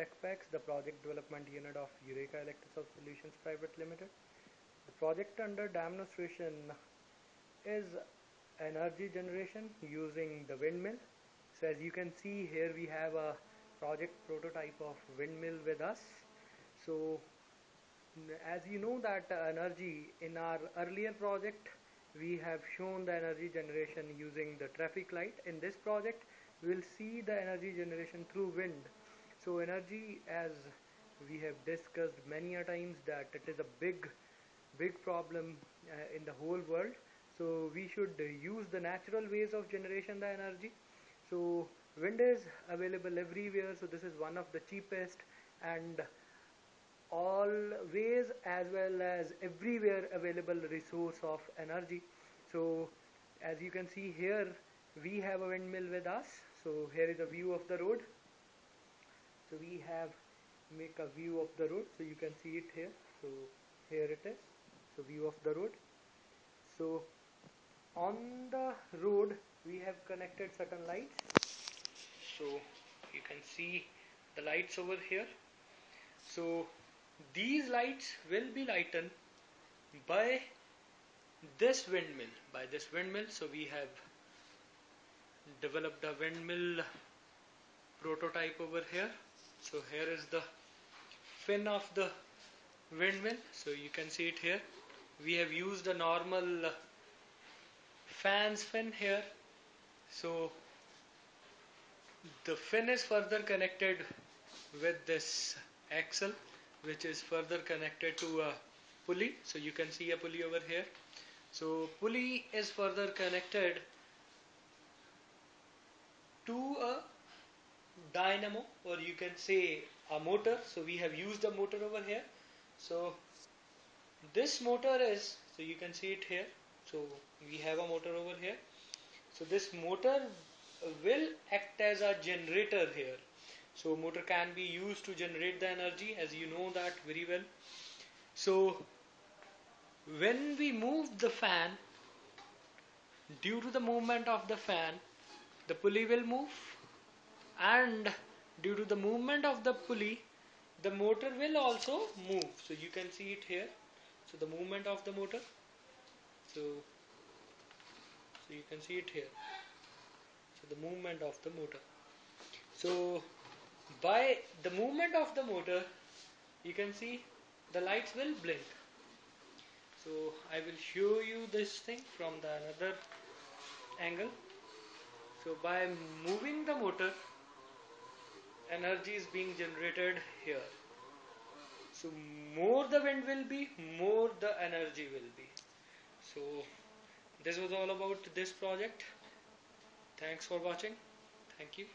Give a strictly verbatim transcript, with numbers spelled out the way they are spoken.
Techpacs, the project development unit of Eureka Electric Solutions Private Limited. The project under demonstration is energy generation using the windmill. So as you can see here, we have a project prototype of windmill with us. So as you know that energy, in our earlier project we have shown the energy generation using the traffic light. In this project we will see the energy generation through wind. So energy, as we have discussed many a times, that it is a big big problem uh, in the whole world. So we should use the natural ways of generation the energy. So wind is available everywhere, so this is one of the cheapest and always as well as everywhere available resource of energy. So as you can see here, we have a windmill with us. So here is a view of the road. So we have make a view of the road, so you can see it here. So here it is, so view of the road. So on the road we have connected certain lights, so you can see the lights over here. So these lights will be lightened by this windmill, by this windmill. So we have developed a windmill prototype over here. So here is the fin of the windmill, so you can see it here. We have used a normal fan's fin here. So the fin is further connected with this axle, which is further connected to a pulley. So you can see a pulley over here. So pulley is further connected to a dynamo, or you can say a motor. So we have used a motor over here. So this motor is, so you can see it here. So we have a motor over here. So this motor will act as a generator here. So motor can be used to generate the energy, as you know that very well. So when we move the fan, due to the movement of the fan, the pulley will move, and due to the movement of the pulley, the motor will also move. So you can see it here. So the movement of the motor. So, so you can see it here. So the movement of the motor. So by the movement of the motor, you can see the lights will blink. So I will show you this thing from the another angle. So by moving the motor, energy is being generated here. So more the wind will be, more the energy will be. So this was all about this project. Thanks for watching. Thank you.